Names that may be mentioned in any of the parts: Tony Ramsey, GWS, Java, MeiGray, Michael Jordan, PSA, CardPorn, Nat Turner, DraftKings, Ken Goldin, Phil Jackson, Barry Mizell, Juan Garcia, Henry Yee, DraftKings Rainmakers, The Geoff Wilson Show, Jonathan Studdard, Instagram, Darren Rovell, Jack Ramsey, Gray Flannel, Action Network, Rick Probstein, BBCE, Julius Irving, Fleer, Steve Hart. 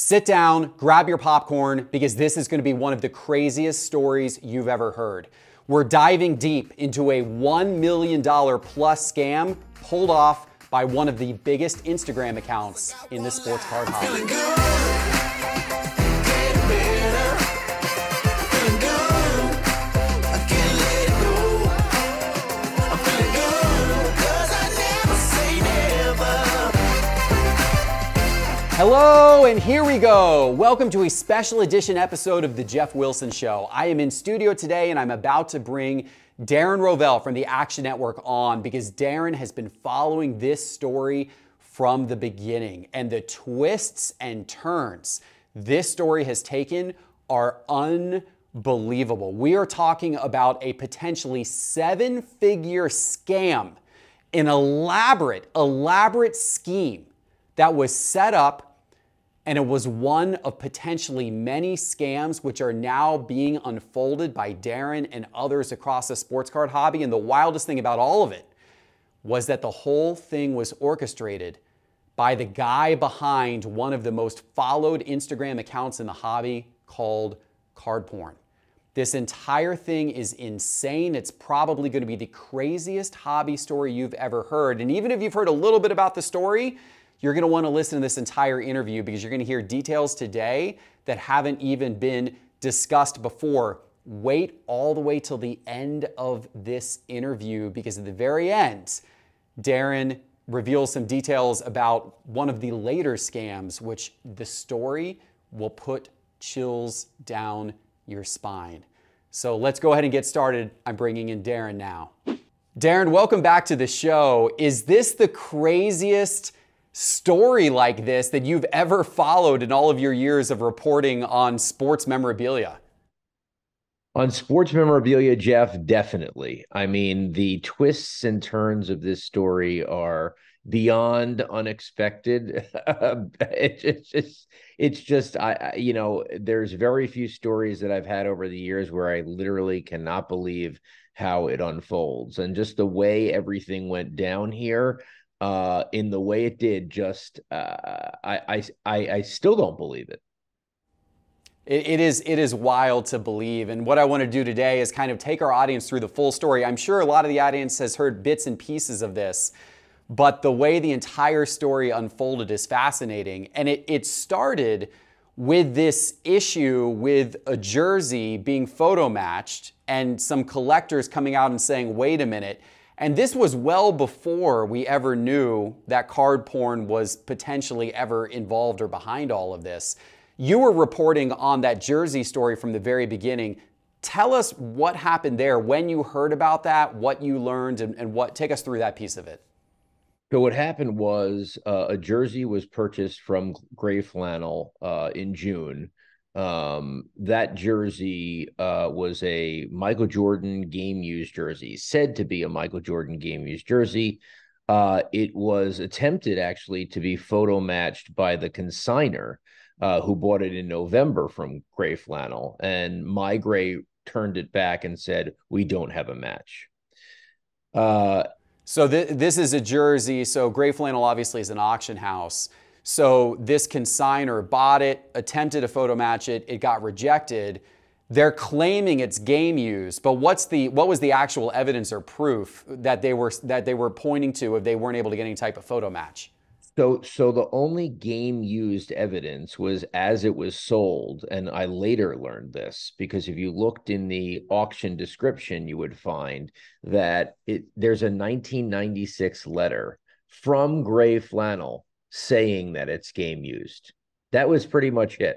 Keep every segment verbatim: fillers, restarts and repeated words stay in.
Sit down, grab your popcorn, because this is going to be one of the craziest stories you've ever heard. We're diving deep into a one million dollars plus scam pulled off by one of the biggest Instagram accounts in the sports card hobby. Hello, and here we go. Welcome to a special edition episode of The Geoff Wilson Show. I am in studio today, and I'm about to bring Darren Rovell from the Action Network on, because Darren has been following this story from the beginning, and the twists and turns this story has taken are unbelievable. We are talking about a potentially seven-figure scam, an elaborate, elaborate scheme that was set up, and it was one of potentially many scams which are now being unfolded by Darren and others across the sports card hobby. And the wildest thing about all of it was that the whole thing was orchestrated by the guy behind one of the most followed Instagram accounts in the hobby, called CardPorn. This entire thing is insane. It's probably going to be the craziest hobby story you've ever heard. And even if you've heard a little bit about the story, you're going to want to listen to this entire interview, because you're going to hear details today that haven't even been discussed before. Wait all the way till the end of this interview, because at the very end, Darren reveals some details about one of the later scams, which the story will put chills down your spine. So let's go ahead and get started. I'm bringing in Darren now. Darren, welcome back to the show. Is this the craziest story like this that you've ever followed in all of your years of reporting on sports memorabilia? On sports memorabilia, Jeff, definitely. I mean, the twists and turns of this story are beyond unexpected. it's just, it's just I, I, you know, there's very few stories that I've had over the years where I literally cannot believe how it unfolds, and just the way everything went down here. Uh, in the way it did, just uh, I, I I still don't believe it. it. It is it is wild to believe, and what I want to do today is kind of take our audience through the full story. I'm sure a lot of the audience has heard bits and pieces of this, but the way the entire story unfolded is fascinating. And it it started with this issue with a jersey being photo matched, and some collectors coming out and saying, "Wait a minute." And this was well before we ever knew that CardPorn was potentially ever involved or behind all of this. You were reporting on that jersey story from the very beginning. Tell us what happened there, when you heard about that, what you learned, and, and what, take us through that piece of it. So what happened was uh, a jersey was purchased from Gray Flannel uh, in June. Um, that jersey uh, was a Michael Jordan game-used jersey, said to be a Michael Jordan game-used jersey. Uh, it was attempted, actually, to be photo-matched by the consigner, uh, who bought it in November from Gray Flannel, and MeiGray turned it back and said, "We don't have a match." Uh, so th this is a jersey, so Gray Flannel obviously is an auction house. So this consignor bought it, attempted to photo match it, it got rejected. They're claiming it's game used, but what's the what was the actual evidence or proof that they were that they were pointing to if they weren't able to get any type of photo match? So so the only game used evidence was as it was sold, and I later learned this, because if you looked in the auction description, you would find that it, there's a nineteen ninety-six letter from Gray Flannel saying that it's game used. That was pretty much it.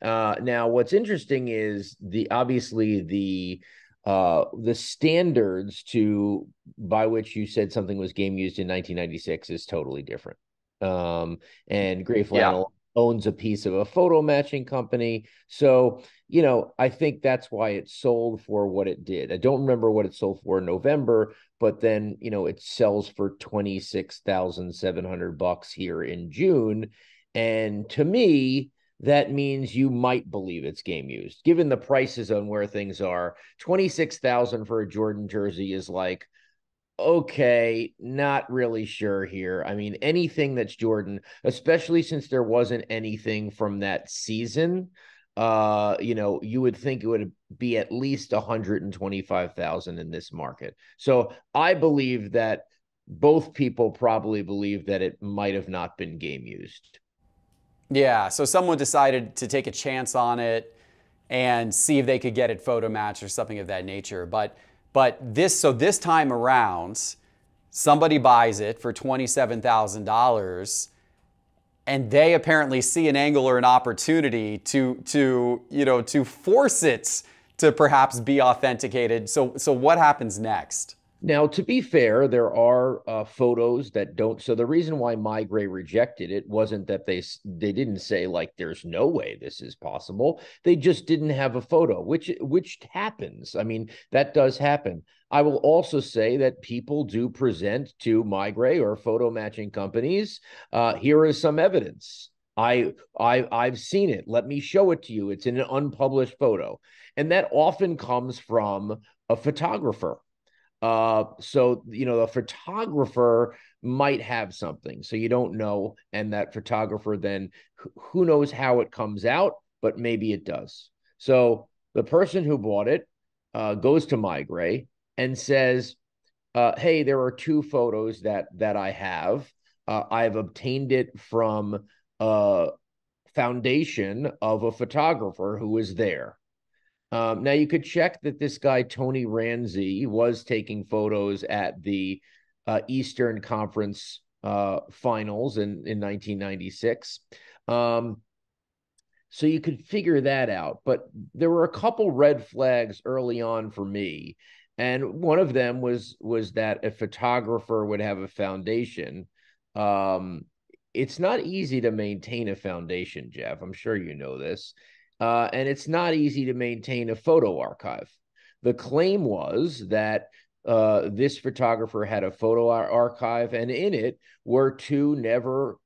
Uh, now, what's interesting is the obviously the uh, the standards to by which you said something was game used in nineteen ninety-six is totally different. Um, and Gray Flannel yeah. owns a piece of a photo matching company, so you know I think that's why it sold for what it did. I don't remember what it sold for in November. But then, you know, it sells for twenty-six thousand seven hundred bucks here in June. And to me, that means you might believe it's game used, given the prices on where things are. twenty-six thousand for a Jordan jersey is like okay, not really sure here. I mean, anything that's Jordan, especially since there wasn't anything from that season, uh, you know, you would think it would be at least one hundred twenty-five thousand in this market. So I believe that both people probably believe that it might have not been game used. Yeah, so someone decided to take a chance on it and see if they could get it photo matched or something of that nature. But but this so this time around, somebody buys it for twenty-seven thousand dollars, and they apparently see an angle or an opportunity to to you know to force it to perhaps be authenticated. So so what happens next? Now, to be fair, there are uh, photos that don't. So the reason why MeiGray rejected it wasn't that they they didn't say, like, there's no way this is possible. They just didn't have a photo, which which happens. I mean, that does happen. I will also say that people do present to MeiGray or photo matching companies, Uh, here is some evidence. I, I, I've seen it. Let me show it to you. It's in an unpublished photo. And that often comes from a photographer. Uh, so, you know, the photographer might have something, so you don't know. And that photographer then, who knows how it comes out, but maybe it does. So the person who bought it uh, goes to MeiGray and says, uh, hey, there are two photos that, that I have. Uh, I've obtained it from a foundation of a photographer who was there. Um, now, you could check that this guy, Tony Ramsey, was taking photos at the uh, Eastern Conference uh, finals in, in nineteen ninety-six. Um, so you could figure that out. But there were a couple red flags early on for me. And one of them was, was that a photographer would have a foundation. Um, it's not easy to maintain a foundation, Jeff. I'm sure you know this. Uh, and it's not easy to maintain a photo archive. The claim was that uh, this photographer had a photo ar archive, and in it were two never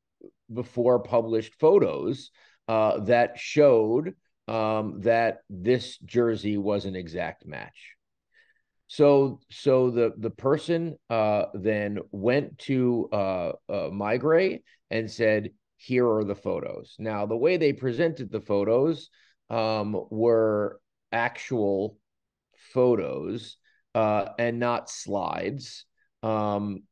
before published photos uh, that showed um, that this jersey was an exact match. So, so the, the person uh, then went to uh, uh, MeiGray and said, here are the photos. Now, the way they presented the photos um, were actual photos uh, and not slides. Um,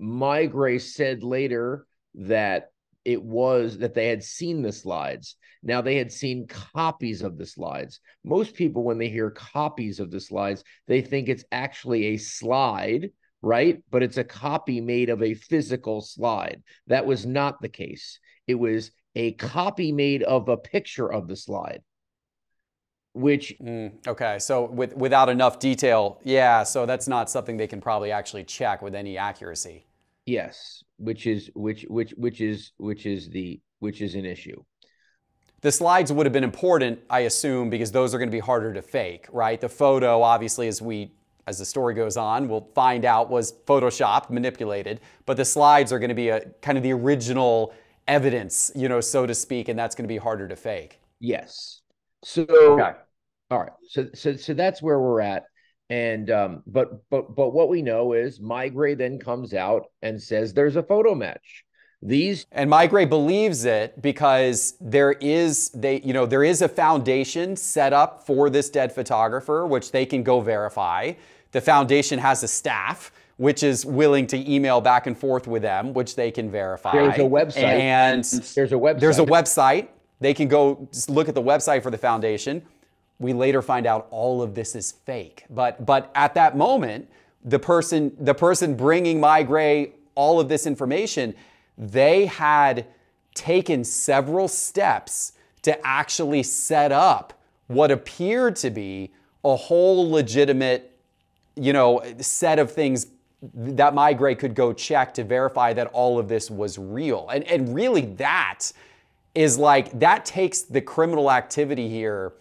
MeiGray said later that it was that they had seen the slides. Now, they had seen copies of the slides. Most people, when they hear copies of the slides, they think it's actually a slide, right? But it's a copy made of a physical slide. That was not the case. It was a copy made of a picture of the slide, which... Mm, okay, so with, without enough detail, yeah, so that's not something they can probably actually check with any accuracy. Yes, which is which which which is which is the which is an issue. The slides would have been important, I assume, because those are going to be harder to fake, right? The photo, obviously, as we as the story goes on, we'll find out was photoshopped, manipulated, but the slides are going to be a kind of the original evidence, you know, so to speak, and that's going to be harder to fake. Yes. So, okay. All right. So, so, so that's where we're at. And, um, but, but, but what we know is MeiGray then comes out and says, there's a photo match. These and MeiGray believes it because there is they you know there is a foundation set up for this dead photographer, which they can go verify. The foundation has a staff which is willing to email back and forth with them, which they can verify. There's a website. And there's a website. There's a website. They can go look at the website for the foundation. We later find out all of this is fake. But but at that moment, the person the person bringing MeiGray all of this information, they had taken several steps to actually set up what appeared to be a whole legitimate, you know, set of things that MeiGray could go check to verify that all of this was real. And, and really that is like, that takes the criminal activity here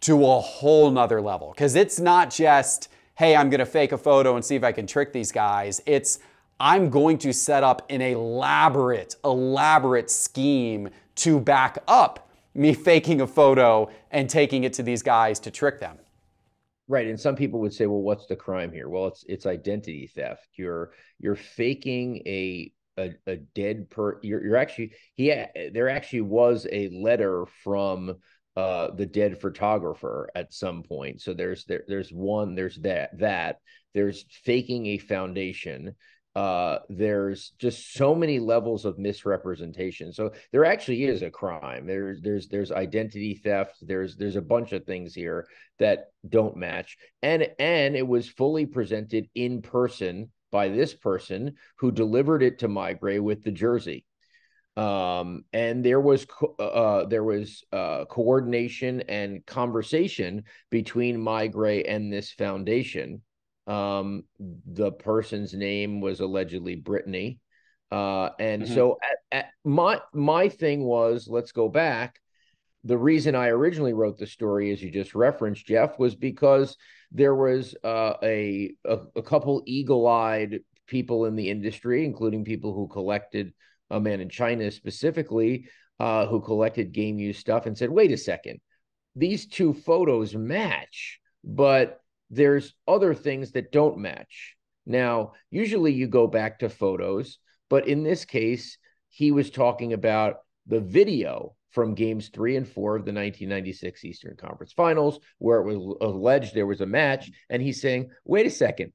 to a whole nother level. Because it's not just, hey, I'm going to fake a photo and see if I can trick these guys. It's, I'm going to set up an elaborate, elaborate scheme to back up me faking a photo and taking it to these guys to trick them. Right. And some people would say, well, what's the crime here? Well, it's it's identity theft. You're you're faking a a, a dead per you're you're actually he there actually was a letter from uh the dead photographer at some point. So there's there there's one, there's that that there's faking a foundation. Uh, there's just so many levels of misrepresentation. So there actually is a crime. There's there's there's identity theft. There's there's a bunch of things here that don't match. And and it was fully presented in person by this person who delivered it to MeiGray with the jersey. Um, and there was co uh, there was uh, coordination and conversation between MeiGray and this foundation. Um, the person's name was allegedly Brittany. Uh, and mm-hmm. so at, at my, my thing was, let's go back. The reason I originally wrote the story, as you just referenced, Jeff, was because there was uh, a, a, a couple eagle-eyed people in the industry, including people who collected, a man in China specifically, uh, who collected game use stuff and said, wait a second, these two photos match, but there's other things that don't match. Now, usually you go back to photos, but in this case, he was talking about the video from games three and four of the nineteen ninety-six Eastern Conference Finals, where it was alleged there was a match. And he's saying, wait a second,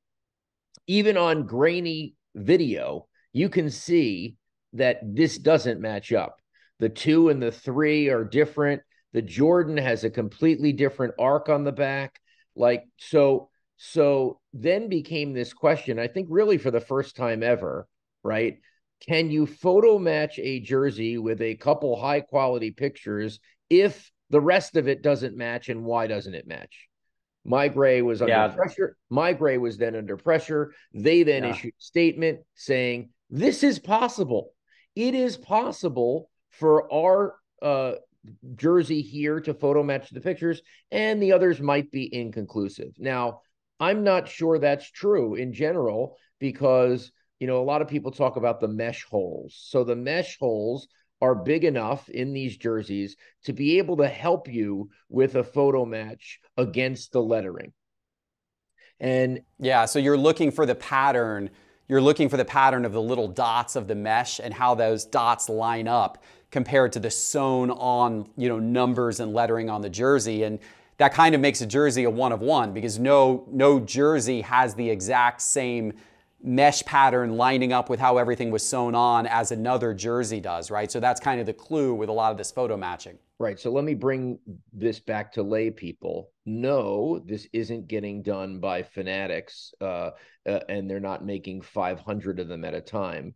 even on grainy video, you can see that this doesn't match up. The two and the three are different. The Jordan has a completely different arc on the back. Like, so, so then became this question, I think really for the first time ever, right? Can you photo match a jersey with a couple high quality pictures if the rest of it doesn't match, and why doesn't it match? MeiGray was under yeah. pressure. MeiGray was then under pressure. They then yeah. issued a statement saying, this is possible. It is possible for our, uh, jersey here to photo match the pictures, and the others might be inconclusive. Now, I'm not sure that's true in general, because, you know, a lot of people talk about the mesh holes. So the mesh holes are big enough in these jerseys to be able to help you with a photo match against the lettering. And yeah, so you're looking for the pattern. You're looking for the pattern of the little dots of the mesh and how those dots line up compared to the sewn on, you know, numbers and lettering on the jersey. And that kind of makes a jersey a one of one, because no, no jersey has the exact same mesh pattern lining up with how everything was sewn on as another jersey does, right? So that's kind of the clue with a lot of this photo matching. Right, so let me bring this back to lay people. No, this isn't getting done by fanatics, uh, uh, and they're not making five hundred of them at a time.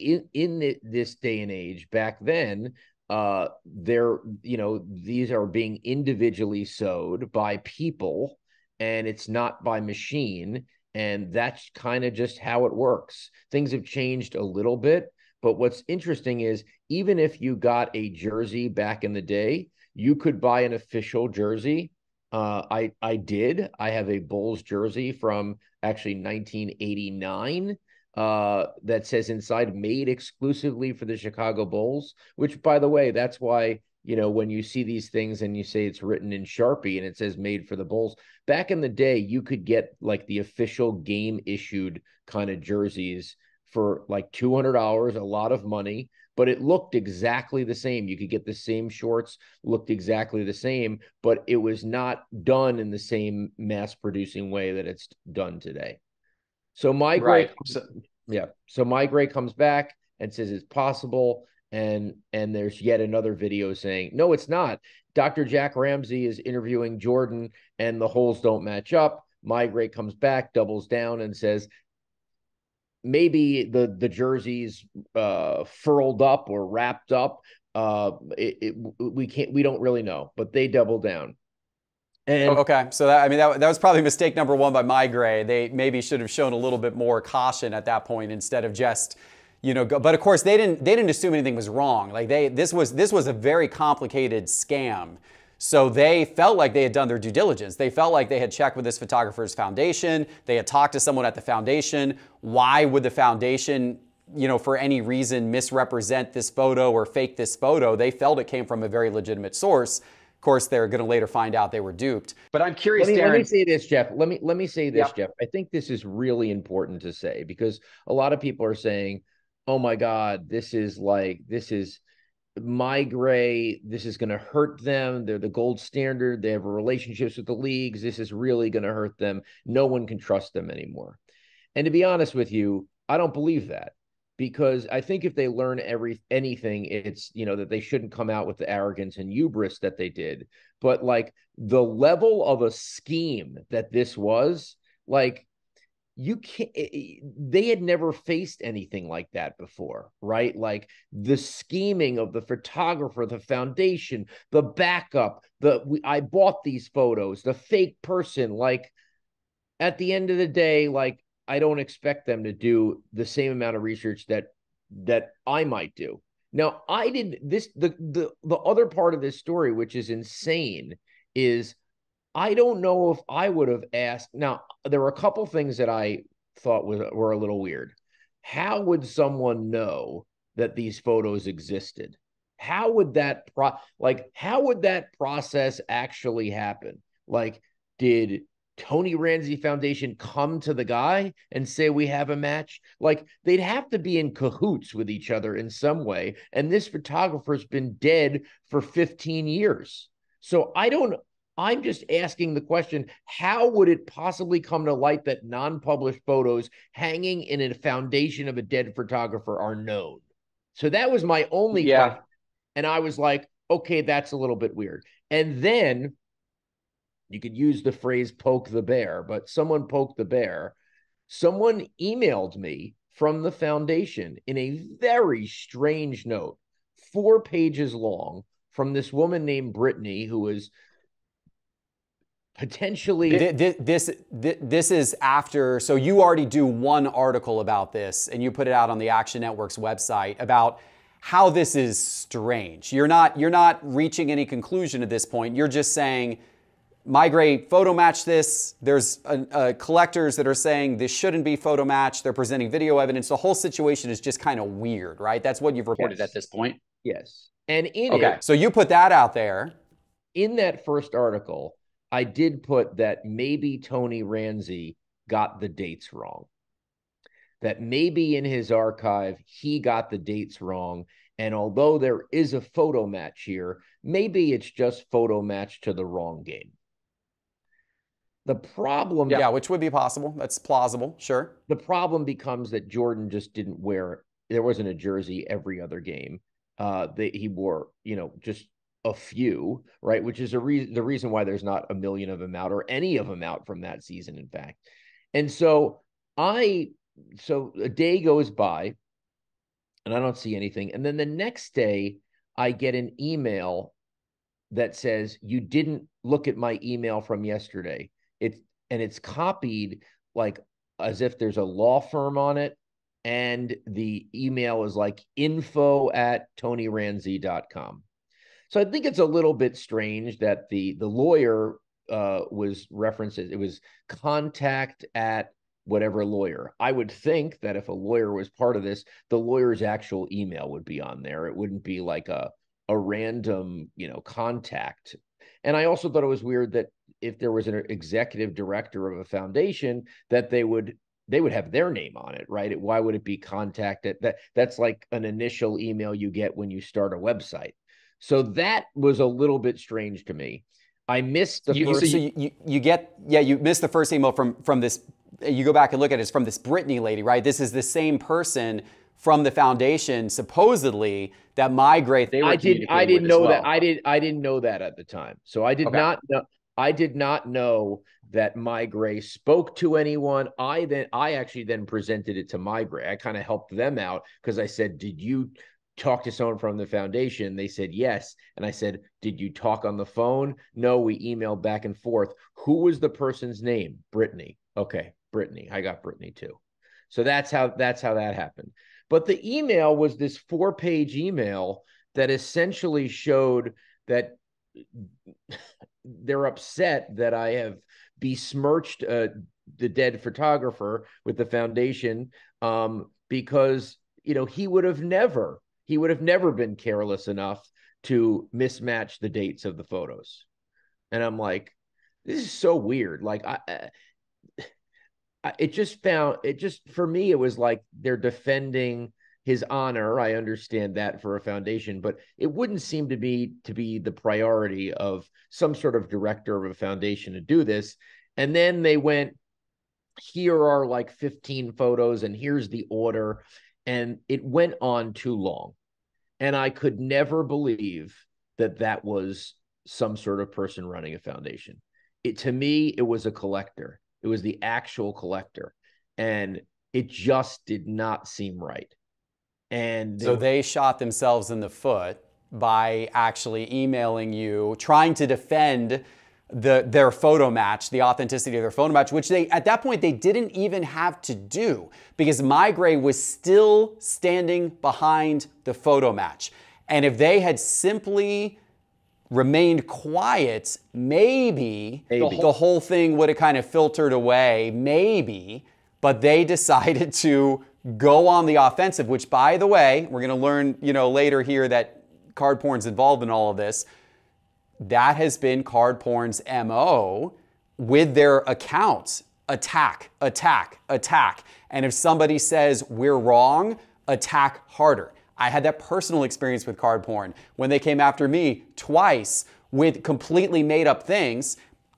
In, in the, this day and age, back then, uh, there, you know, these are being individually sewed by people, and it's not by machine, and that's kind of just how it works. Things have changed a little bit, but what's interesting is even if you got a jersey back in the day, you could buy an official jersey. Uh, I, I did. I have a Bulls jersey from actually nineteen eighty-nine uh, that says inside made exclusively for the Chicago Bulls, which, by the way, that's why, you know, when you see these things and you say it's written in Sharpie and it says made for the Bulls, back in the day, you could get like the official game issued kind of jerseys for like two hundred dollars, a lot of money, but it looked exactly the same. You could get the same shorts, looked exactly the same, but it was not done in the same mass producing way that it's done today. So MeiGray, right. so, yeah. So MeiGray comes back and says it's possible. And, and there's yet another video saying, no, it's not. Doctor Jack Ramsey is interviewing Jordan and the holes don't match up. MeiGray comes back, doubles down and says, maybe the, the jerseys uh, furled up or wrapped up. Uh, it, it, we can't, we don't really know, but they double down. And okay. So that, I mean, that, that was probably mistake number one by MeiGray. They maybe should have shown a little bit more caution at that point instead of just, you know, go, but of course they didn't, they didn't assume anything was wrong. Like they, this was, this was a very complicated scam. So they felt like they had done their due diligence. They felt like they had checked with this photographer's foundation. They had talked to someone at the foundation. Why would the foundation, you know, for any reason misrepresent this photo or fake this photo? They felt it came from a very legitimate source. Of course, they're going to later find out they were duped. But I'm curious, let me, Darren. Let me say this, Jeff. Let me let me say this, yeah. Jeff. I think this is really important to say, because a lot of people are saying, "Oh my God, this is like this is." MeiGray, this is going to hurt them. They're the gold standard. They have relationships with the leagues. This is really going to hurt them. No one can trust them anymore. And to be honest with you, I don't believe that, because I think if they learn every anything, it's, you know, that they shouldn't come out with the arrogance and hubris that they did. But like the level of a scheme that this was, like, you can't, they had never faced anything like that before, right? Like the scheming of the photographer, the foundation, the backup, the, we, I bought these photos, the fake person. Like at the end of the day, like I don't expect them to do the same amount of research that, that I might do. Now I did this, the, the, the other part of this story, which is insane, is I don't know if I would have asked. Now, there were a couple things that I thought was, were a little weird. How would someone know that these photos existed? How would that pro like, how would that process actually happen? Like, did Tony Ramsey Foundation come to the guy and say, we have a match? Like, they'd have to be in cahoots with each other in some way. And this photographer's been dead for fifteen years. So I don't I'm just asking the question, how would it possibly come to light that non-published photos hanging in a foundation of a dead photographer are known? So that was my only yeah. question. And I was like, okay, that's a little bit weird. And then you could use the phrase poke the bear, but someone poked the bear. Someone emailed me from the foundation in a very strange note, four pages long, from this woman named Brittany, who was potentially this, this this is after. So you already do one article about this, and you put it out on the Action Network's website about how this is strange. You're not you're not reaching any conclusion at this point. You're just saying, MeiGray photo match this. There's a, a collectors that are saying this shouldn't be photo match. They're presenting video evidence. The whole situation is just kind of weird, right? That's what you've reported yes. at this point. Yes, and in okay. it, so you put that out there in that first article. I did put that maybe Tony Ramsey got the dates wrong, that maybe in his archive, he got the dates wrong. And although there is a photo match here, maybe it's just photo match to the wrong game. The problem. Yeah, which would be possible. That's plausible. Sure. The problem becomes that Jordan just didn't wear it. There wasn't a jersey every other game uh, that he wore, you know, just a few, right? Which is a re the reason why there's not a million of them out, or any of them out from that season, in fact. And so I, so a day goes by and I don't see anything. And then the next day I get an email that says, you didn't look at my email from yesterday. It's, and it's copied like as if there's a law firm on it. And the email is like info at tony ramsey dot com. So I think it's a little bit strange that the the lawyer uh, was referenced. It was contact at whatever lawyer. I would think that if a lawyer was part of this, the lawyer's actual email would be on there. It wouldn't be like a a random, you know, contact. And I also thought it was weird that if there was an executive director of a foundation, that they would they would have their name on it, right? It, why would it be contact at that? That's like an initial email you get when you start a website. So that was a little bit strange to me. I missed the you, first. So you, you, you get, yeah, you missed the first email from, from this. You go back and look at it. It's from this Brittany lady, right? This is the same person from the foundation, supposedly, that MeiGray. They were I didn't. I didn't know well. that. I did. I didn't know that at the time. So I did okay. not know. I did not know that MeiGray spoke to anyone. I then. I actually then presented it to MeiGray. I kind of helped them out because I said, "Did you talk to someone from the foundation?" They said yes. And I said, did you talk on the phone? No, we emailed back and forth. Who was the person's name? Brittany. Okay, Brittany. I got Brittany too. So that's how that's how that happened. But the email was this four-page email that essentially showed that they're upset that I have besmirched uh, the dead photographer with the foundation um, because, you know, he would have never He would have never been careless enough to mismatch the dates of the photos. And I'm like, this is so weird. Like, I, I it just found it just for me, it was like they're defending his honor. I understand that for a foundation, but it wouldn't seem to be to be the priority of some sort of director of a foundation to do this. And then they went, here are like fifteen photos and here's the order. And it went on too long. And I could never believe that that was some sort of person running a foundation. It, to me, it was a collector. It was the actual collector. And it just did not seem right. And so they shot themselves in the foot by actually emailing you, trying to defend the, their photo match, the authenticity of their photo match, which they, at that point, they didn't even have to do because MeiGray was still standing behind the photo match. And if they had simply remained quiet, maybe, maybe. The, whole, the whole thing would have kind of filtered away, maybe, but they decided to go on the offensive, which, by the way, we're going to learn, you know, later here that CardPorn's involved in all of this. That has been CardPorn's M O with their accounts. Attack, attack, attack. And if somebody says we're wrong, attack harder. I had that personal experience with CardPorn when they came after me twice with completely made up things.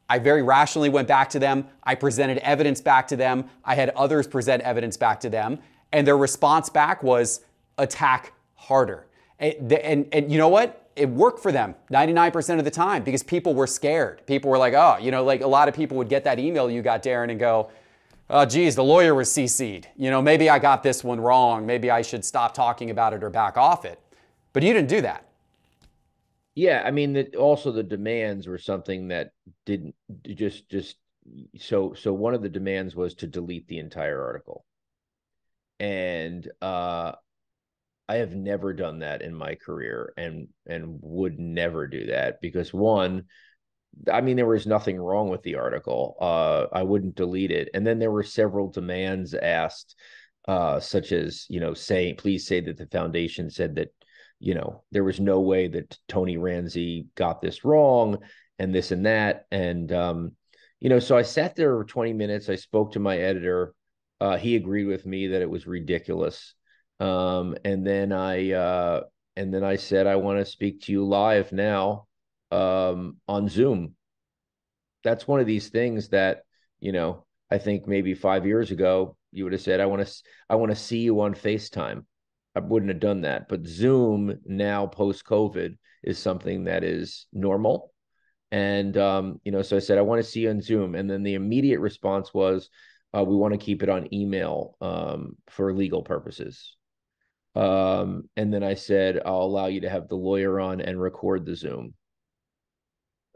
I very rationally went back to them. I presented evidence back to them. I had others present evidence back to them. And their response back was attack harder. And, and, and you know what? It worked for them ninety-nine percent of the time because people were scared. People were like, oh, you know, like a lot of people would get that email you got, Darren, and go, oh, geez, the lawyer was C C'd. You know, maybe I got this one wrong. Maybe I should stop talking about it or back off it. But you didn't do that. Yeah, I mean, the, also the demands were something that didn't just just so so one of the demands was to delete the entire article. And uh I have never done that in my career and and would never do that because, one, I mean, there was nothing wrong with the article. Uh, I wouldn't delete it. And then there were several demands asked, uh, such as, you know, say, please say that the foundation said that, you know, there was no way that Tony Ramsey got this wrong and this and that. And, um, you know, so I sat there for twenty minutes. I spoke to my editor. Uh, he agreed with me that it was ridiculous. Um, and then I, uh, and then I said, I want to speak to you live now, um, on Zoom. That's one of these things that, you know, I think maybe five years ago, you would have said, I want to, I want to see you on FaceTime. I wouldn't have done that, but Zoom now post COVID is something that is normal. And, um, you know, so I said, I want to see you on Zoom. And then the immediate response was, uh, we want to keep it on email, um, for legal purposes. Um, and then I said, I'll allow you to have the lawyer on and record the Zoom.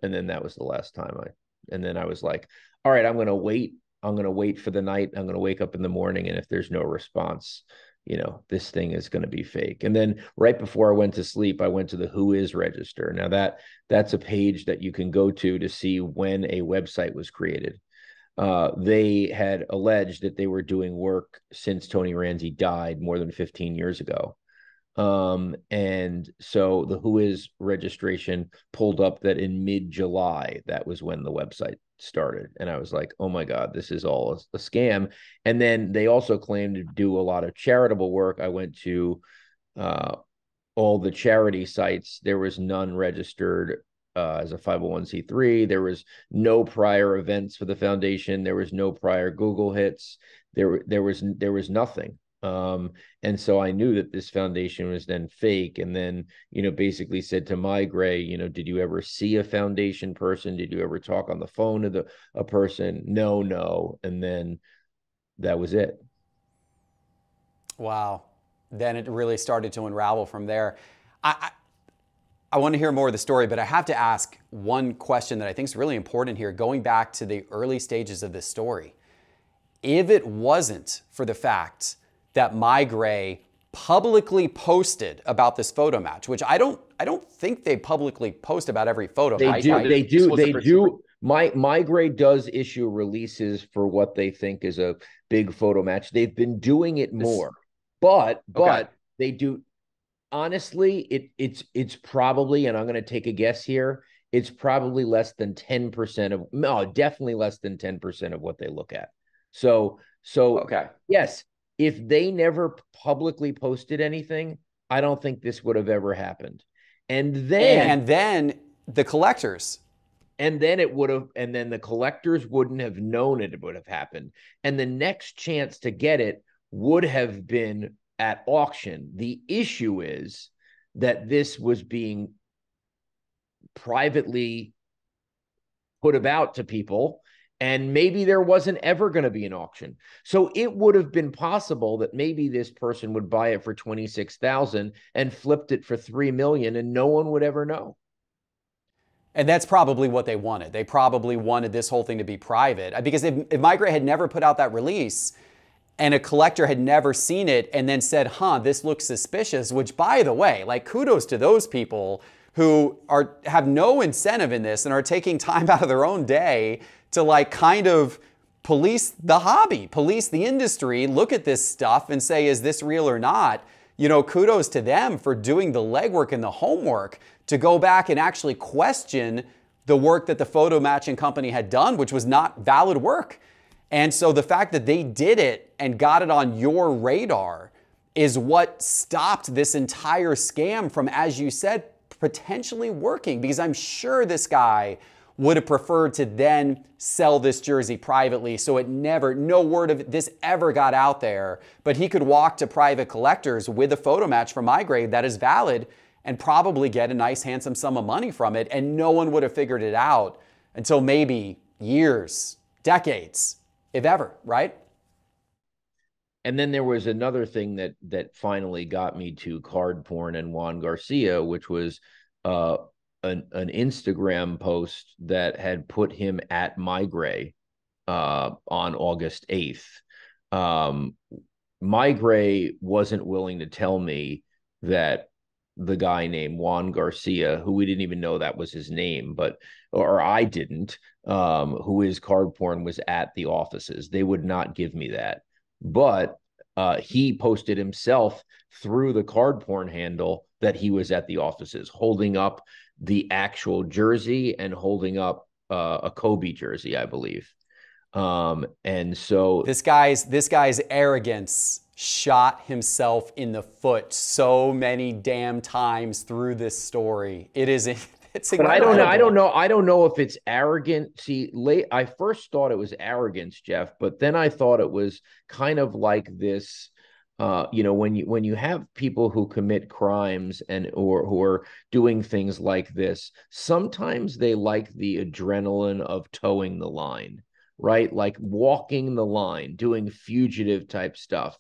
And then that was the last time I, and then I was like, all right, I'm going to wait. I'm going to wait for the night. I'm going to wake up in the morning. And if there's no response, you know, this thing is going to be fake. And then right before I went to sleep, I went to the Who Is register. Now that that's a page that you can go to, to see when a website was created. Uh, they had alleged that they were doing work since Tony Ramsey died more than fifteen years ago. Um, and so the Who Is registration pulled up that in mid-July, that was when the website started. And I was like, oh my God, this is all a, a scam. And then they also claimed to do a lot of charitable work. I went to uh, all the charity sites. There was none registered Uh, as a five oh one c three. There was no prior events for the foundation. There was no prior Google hits. There, there was, there was nothing. Um, and so I knew that this foundation was then fake. And then, you know, basically said to MeiGray, you know, did you ever see a foundation person? Did you ever talk on the phone to the, a person? No, no. And then that was it. Wow. Then it really started to unravel from there. I, I I want to hear more of the story, but I have to ask one question that I think is really important here, going back to the early stages of this story. If it wasn't for the fact that MeiGray publicly posted about this photo match, which I don't, I don't think they publicly post about every photo. They do, I, they do, they do. My, MeiGray does issue releases for what they think is a big photo match. They've been doing it more, but, but okay. they do. honestly, it it's it's probably, and I'm going to take a guess here, it's probably less than ten percent of, no, definitely less than ten percent of what they look at. So, so okay. Yes, if they never publicly posted anything, I don't think this would have ever happened. And then, and then the collectors, and then it would have, and then the collectors wouldn't have known it would have happened. And the next chance to get it would have been at auction. The issue is that this was being privately put about to people, and maybe there wasn't ever going to be an auction. So it would have been possible that maybe this person would buy it for twenty-six thousand dollars and flipped it for three million dollars, and no one would ever know. And that's probably what they wanted. They probably wanted this whole thing to be private, because if, if MeiGray had never put out that release and a collector had never seen it and then said, huh, this looks suspicious, which, by the way, like, kudos to those people who are have no incentive in this and are taking time out of their own day to, like, kind of police the hobby, police the industry, look at this stuff and say, is this real or not? You know, kudos to them for doing the legwork and the homework to go back and actually question the work that the photo matching company had done, which was not valid work. And so the fact that they did it and got it on your radar is what stopped this entire scam from, as you said, potentially working, because I'm sure this guy would have preferred to then sell this jersey privately. So it never, no word of this ever got out there, but he could walk to private collectors with a photo match from MeiGray that is valid and probably get a nice handsome sum of money from it. And no one would have figured it out until maybe years, decades, if ever, right? And then there was another thing that that finally got me to CardPorn and Juan Garcia, which was uh, an, an Instagram post that had put him at MeiGray uh, on August eighth. Um, MeiGray wasn't willing to tell me that the guy named Juan Garcia, who we didn't even know that was his name, but, or I didn't, um, who is CardPorn, was at the offices. They would not give me that. But uh, he posted himself through the CardPorn handle that he was at the offices, holding up the actual jersey and holding up uh, a Kobe jersey, I believe. Um, and so this guy's this guy's arrogance shot himself in the foot so many damn times through this story. It is. It's but I don't know. I don't know. I don't know if it's arrogant. See, late, I first thought it was arrogance, Jeff, but then I thought it was kind of like this. Uh, you know, when you when you have people who commit crimes and or who are doing things like this, sometimes they like the adrenaline of towing the line, right? Like walking the line, doing fugitive type stuff.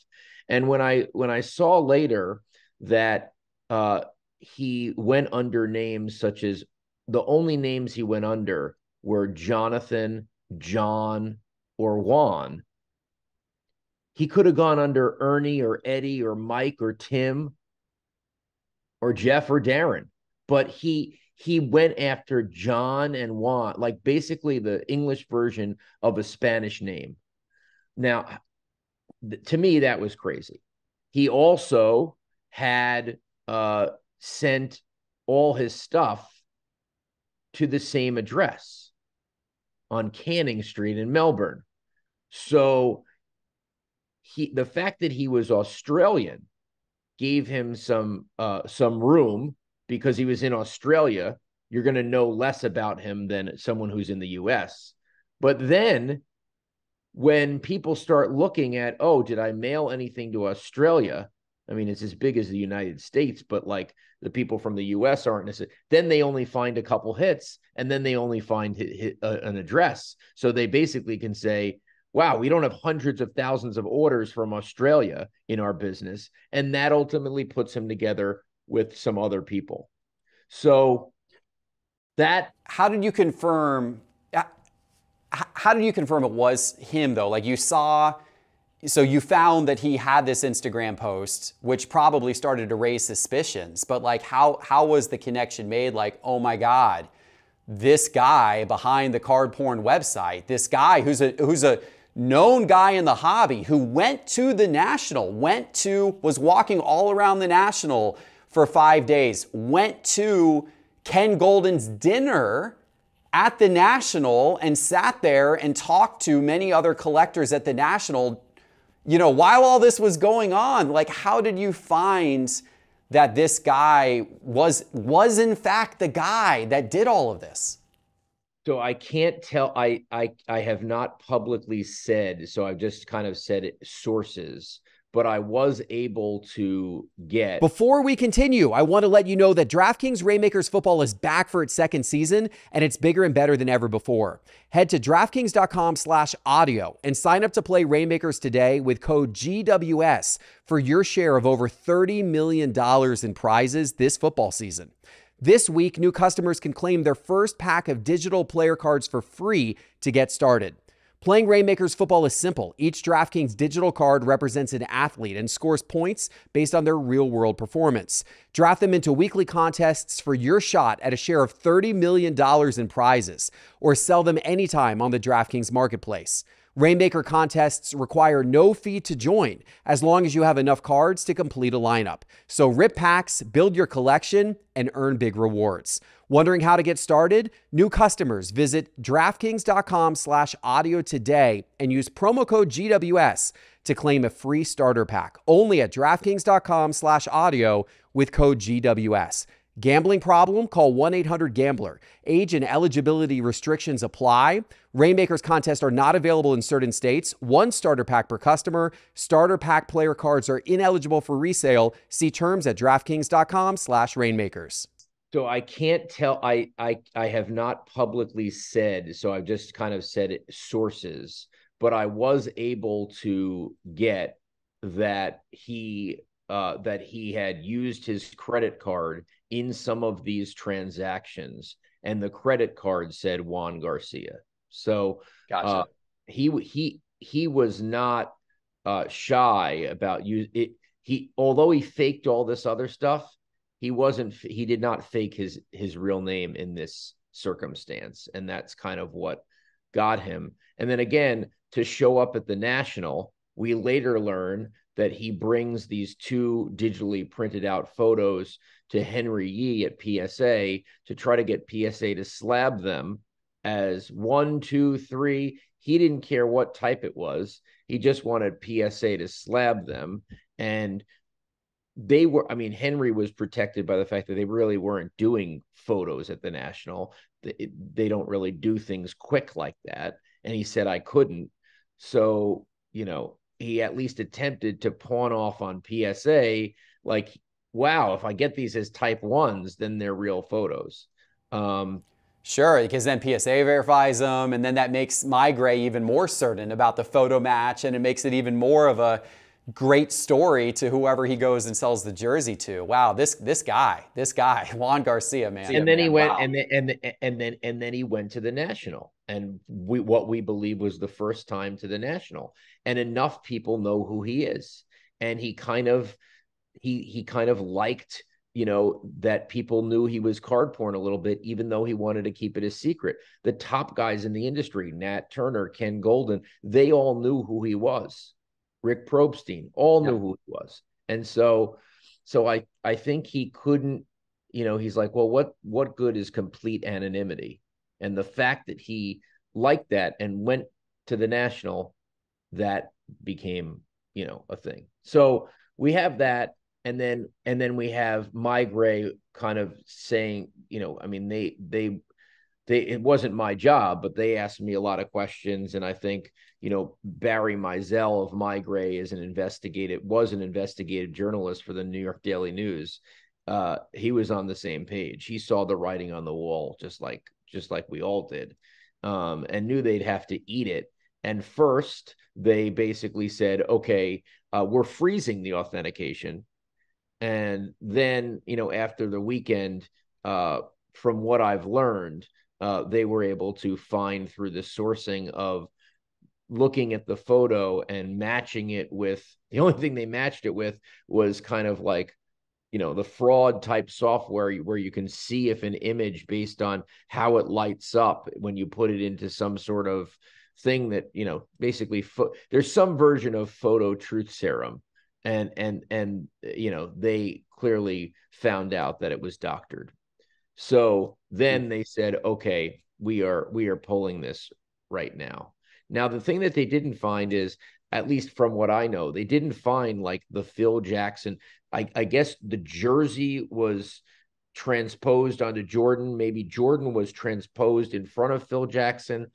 And when I when I saw later that uh, he went under names such as, the only names he went under were Jonathan, John, or Juan. He could have gone under Ernie or Eddie or Mike or Tim or Jeff or Darren, but he he went after John and Juan, like basically the English version of a Spanish name. Now, to me, that was crazy. He also had uh sent all his stuff to the same address on Canning Street in Melbourne. So he, the fact that he was Australian gave him some uh, some room, because he was in Australia. You're going to know less about him than someone who's in the U S. But then when people start looking at, oh, did I mail anything to Australia? I mean, it's as big as the United States, but like the people from the U S aren't necessarily. Then they only find a couple hits, and then they only find hit, hit, uh, an address. So they basically can say, wow, we don't have hundreds of thousands of orders from Australia in our business. And that ultimately puts him together with some other people. So that. How did you confirm? How did you confirm it was him, though? Like, you saw. So you found that he had this Instagram post, which probably started to raise suspicions, but like how, how was the connection made? Like, oh my God, this guy behind the CardPorn website, this guy who's a, who's a known guy in the hobby, who went to the National, went to, was walking all around the National for five days, went to Ken Goldin's dinner at the National and sat there and talked to many other collectors at the National, you know, while all this was going on. Like, how did you find that this guy was, was in fact the guy that did all of this? So I can't tell, I, I, I have not publicly said, so I've just kind of said it, sources, but I was able to get. Before we continue, I want to let you know that DraftKings Rainmakers football is back for its second season, and it's bigger and better than ever before. Head to DraftKings.com slash audio and sign up to play Rainmakers today with code G W S for your share of over thirty million dollars in prizes this football season. This week, new customers can claim their first pack of digital player cards for free to get started. Playing Rainmakers football is simple. Each DraftKings digital card represents an athlete and scores points based on their real-world performance. Draft them into weekly contests for your shot at a share of thirty million dollars in prizes, or sell them anytime on the DraftKings Marketplace. Rainmaker contests require no fee to join, as long as you have enough cards to complete a lineup. So rip packs, build your collection, and earn big rewards. Wondering how to get started? New customers visit DraftKings.com slash audio today and use promo code G W S to claim a free starter pack. Only at DraftKings.com slash audio with code G W S. Gambling problem? Call one eight hundred gambler. Age and eligibility restrictions apply. Rainmakers contests are not available in certain states. One starter pack per customer. Starter pack player cards are ineligible for resale. See terms at DraftKings.com slash Rainmakers. So I can't tell, I, I, I have not publicly said, so I've just kind of said it, sources, but I was able to get that he, uh, that he had used his credit card in some of these transactions, and the credit card said Juan Garcia. So gotcha. uh, he, he, he was not uh, shy about you. It, he, although he faked all this other stuff, he wasn't, he did not fake his, his real name in this circumstance. And that's kind of what got him. And then again, to show up at the National, we later learn that he brings these two digitally printed out photos to Henry Yee at P S A to try to get P S A to slab them as one, two, three. He didn't care what type it was. He just wanted P S A to slab them. And they were, I mean, Henry was protected by the fact that they really weren't doing photos at the National. They, they don't really do things quick like that. And he said, I couldn't. So, you know, he at least attempted to pawn off on P S A, like, wow, if I get these as type ones, then they're real photos. Um, sure, because then P S A verifies them. And then that makes MeiGray even more certain about the photo match. And it makes it even more of a great story to whoever he goes and sells the jersey to. Wow, this this guy, this guy, Juan Garcia, man. And then man, he went, wow. and then and the, and then and then he went to the National, and we, what we believe was the first time to the National. And enough people know who he is, and he kind of he he kind of liked, you know, that people knew he was CardPorn a little bit, even though he wanted to keep it a secret. The top guys in the industry, Nat Turner, Ken Goldin, they all knew who he was. Rick Probstein, all yeah. knew who he was. And so, so I, I think he couldn't, you know, he's like, well, what, what good is complete anonymity? And the fact that he liked that and went to the National, that became, you know, a thing. So we have that. And then, and then we have MeiGray kind of saying, you know, I mean, they, they, They, it wasn't my job, but they asked me a lot of questions. And I think, you know, Barry Mizell of MeiGray is an investigative, was an investigative journalist for the New York Daily News. Uh, he was on the same page. He saw the writing on the wall, just like, just like we all did, um, and knew they'd have to eat it. And first they basically said, okay, uh, we're freezing the authentication. And then, you know, after the weekend, uh, from what I've learned, Uh, they were able to find through the sourcing of looking at the photo and matching it with, the only thing they matched it with was kind of like, you know, the fraud type software where you can see if an image based on how it lights up when you put it into some sort of thing that, you know, basically, there's some version of photo truth serum and and and you know, they clearly found out that it was doctored. So then they said, okay, we are we are pulling this right now. Now, the thing that they didn't find is, at least from what I know, they didn't find like the Phil Jackson. I, I guess the jersey was transposed onto Jordan. Maybe Jordan was transposed in front of Phil Jackson.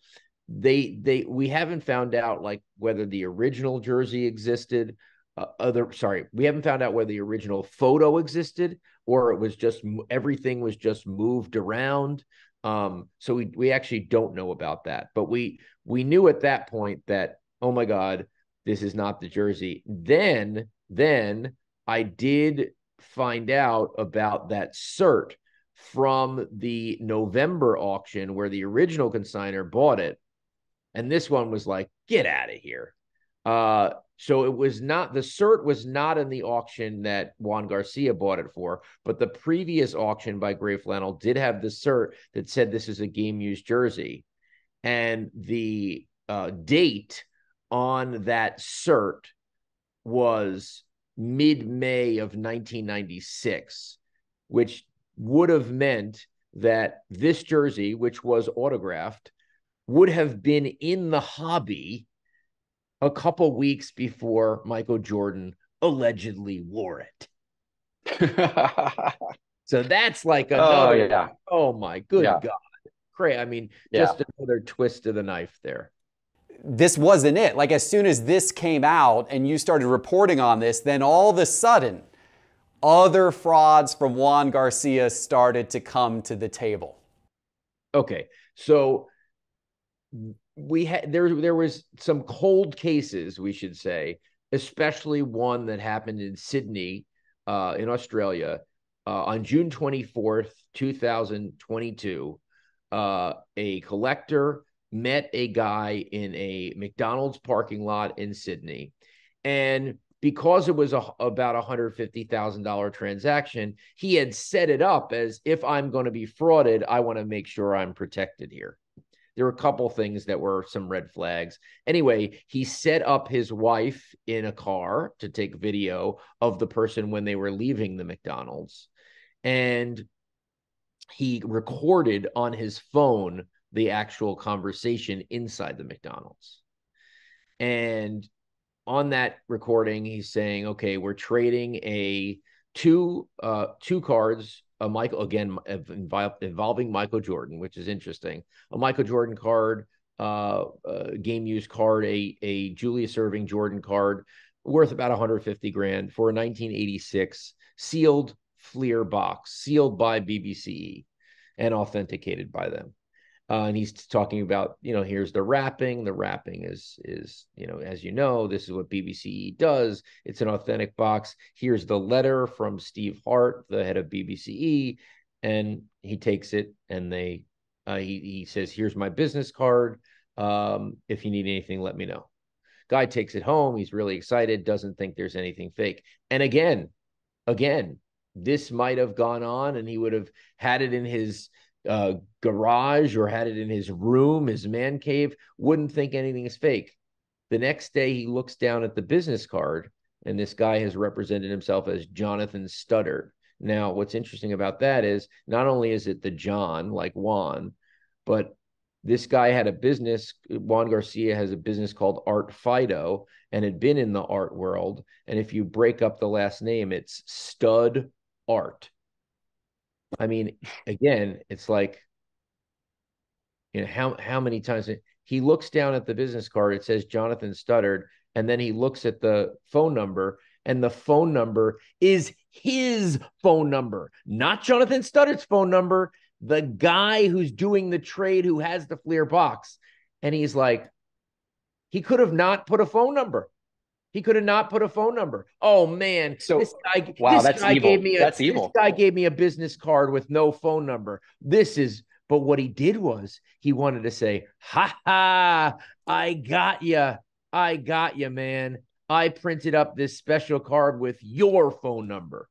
They they we haven't found out like whether the original jersey existed. Uh, other sorry, we haven't found out whether the original photo existed or it was just everything was just moved around. Um, so we we actually don't know about that. But we we knew at that point that, oh my God, this is not the jersey. Then then I did find out about that cert from the November auction where the original consignor bought it. And this one was like, get out of here. Uh, so it was not, the cert was not in the auction that Juan Garcia bought it for, but the previous auction by Gray Flannel did have the cert that said this is a game used jersey. And the uh, date on that cert was mid-May of nineteen ninety-six, which would have meant that this jersey, which was autographed, would have been in the hobby a couple weeks before Michael Jordan allegedly wore it. So that's like another, oh, yeah. oh my good yeah. God. Cray, I mean, yeah. just another twist of the knife there. This wasn't it. Like, as soon as this came out and you started reporting on this, then all of a sudden, other frauds from Juan Garcia started to come to the table. Okay, so we had there. There was some cold cases, we should say, especially one that happened in Sydney, uh, in Australia, uh, on June twenty-fourth, two thousand twenty-two. Uh, a collector met a guy in a McDonald's parking lot in Sydney, and because it was a, about a one hundred fifty thousand dollar transaction, he had set it up as, if I'm going to be frauded, I want to make sure I'm protected here. There were a couple things that were some red flags. Anyway, he set up his wife in a car to take video of the person when they were leaving the McDonald's. And he recorded on his phone the actual conversation inside the McDonald's. And on that recording, he's saying, okay, we're trading a two, uh, two cards, a Michael, again, involve, involving Michael Jordan, which is interesting, a Michael Jordan card, uh, a game use card, a, a Julius Irving Jordan card worth about one hundred fifty grand for a nineteen eighty-six sealed Fleer box, sealed by B B C E and authenticated by them. Uh, and he's talking about, you know, here's the wrapping. The wrapping is, is, you know, as you know, this is what B B C E does. It's an authentic box. Here's the letter from Steve Hart, the head of B B C E. And he takes it and they, uh, he, he says, here's my business card. Um, if you need anything, let me know. Guy takes it home. He's really excited. Doesn't think there's anything fake. And again, again, this might have gone on and he would have had it in his uh garage or had it in his room, his man cave, wouldn't think anything is fake. The next day he looks down at the business card and this guy has represented himself as Jonathan Studdard. Now, what's interesting about that is not only is it the John, like Juan, but this guy had a business, Juan Garcia has a business called Art Fido and had been in the art world. And if you break up the last name, it's Stud Art. I mean, again, it's like, you know, how, how many times he looks down at the business card, it says Jonathan Studdard. And then he looks at the phone number and the phone number is his phone number, not Jonathan Studdard's phone number, the guy who's doing the trade, who has the Fleer box. And he's like, he could have not put a phone number. He could have not put a phone number. Oh man! So this guy, wow, this that's guy evil. Gave me a, that's evil. This guy gave me a business card with no phone number. This is. But what he did was he wanted to say, "Ha ha! I got you! I got you, man! I printed up this special card with your phone number,"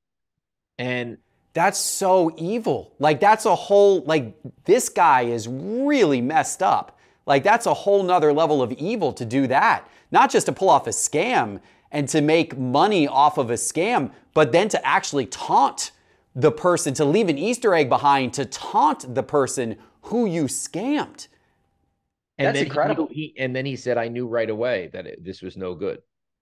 and that's so evil. Like that's a whole. Like this guy is really messed up. Like that's a whole nother level of evil to do that. Not just to pull off a scam and to make money off of a scam, but then to actually taunt the person, to leave an Easter egg behind, to taunt the person who you scammed. And That's incredible. He, he, and then he said, I knew right away that it, this was no good.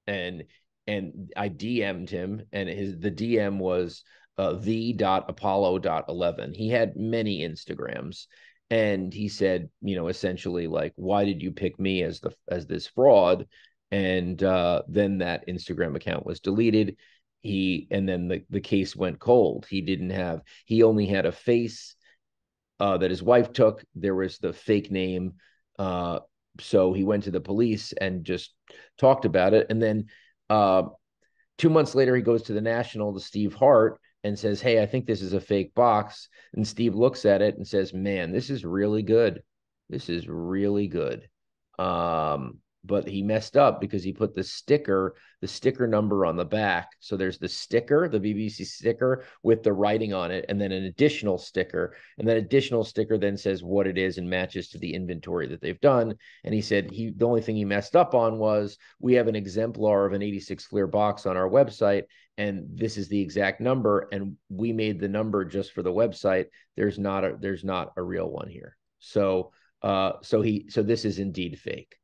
And and I D M'd him, and his the D M was uh, the dot apollo dot eleven. He had many Instagrams. And he said, you know, essentially, like, why did you pick me as the as this fraud? And uh, then that Instagram account was deleted. He and then the, the case went cold. He didn't have he only had a face uh, that his wife took. There was the fake name. Uh, so he went to the police and just talked about it. And then uh, two months later, he goes to the National to Steve Hart and says, hey, I think this is a fake box. And Steve looks at it and says, man, this is really good. This is really good. Um, but he messed up because he put the sticker, the sticker number on the back. So there's the sticker, the B B C sticker with the writing on it, and then an additional sticker. And that additional sticker then says what it is and matches to the inventory that they've done. And he said he the only thing he messed up on was we have an exemplar of an eighty-six Fleer box on our website, and this is the exact number, and we made the number just for the website. There's not a there's not a real one here. So uh so he so this is indeed fake.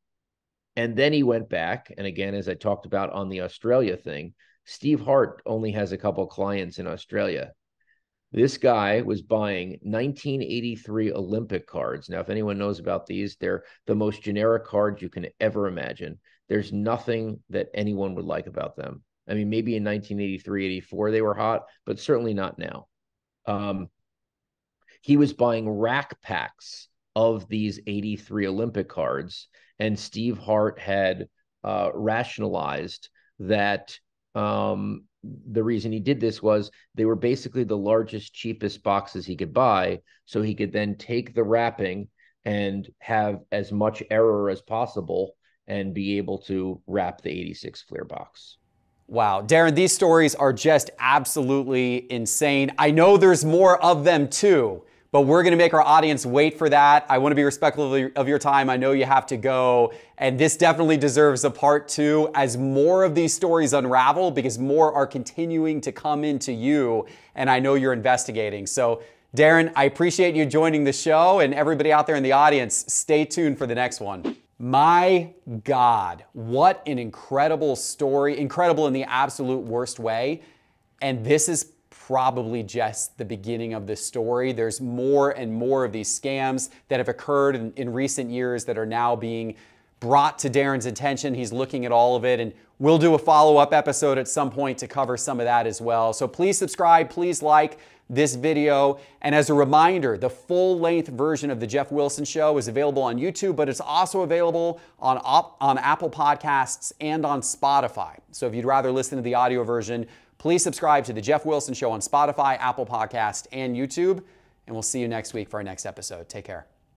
And then he went back. And again, as I talked about on the Australia thing, Steve Hart only has a couple clients in Australia. This guy was buying nineteen eighty-three Olympic cards. Now, if anyone knows about these, they're the most generic cards you can ever imagine. There's nothing that anyone would like about them. I mean, maybe in nineteen eighty-three, eighty-four, they were hot, but certainly not now. Um, he was buying rack packs of these eighty-three Olympic cards. And Steve Hart had uh, rationalized that um, the reason he did this was they were basically the largest, cheapest boxes he could buy. So he could then take the wrapping and have as much error as possible and be able to wrap the eighty-six Fleer box. Wow. Darren, these stories are just absolutely insane. I know there's more of them too, but we're gonna make our audience wait for that. I wanna be respectful of your time. I know you have to go. And this definitely deserves a part two as more of these stories unravel, because more are continuing to come into you. And I know you're investigating. So Darren, I appreciate you joining the show, and everybody out there in the audience, stay tuned for the next one. My God, what an incredible story. Incredible in the absolute worst way. And this is probably just the beginning of this story. There's more and more of these scams that have occurred in, in recent years that are now being brought to Darren's attention. He's looking at all of it, and we'll do a follow-up episode at some point to cover some of that as well. So please subscribe, please like this video. And as a reminder, the full-length version of The Geoff Wilson Show is available on YouTube, but it's also available on, on Apple Podcasts and on Spotify. So if you'd rather listen to the audio version, please subscribe to The Geoff Wilson Show on Spotify, Apple Podcast, and YouTube, and we'll see you next week for our next episode. Take care.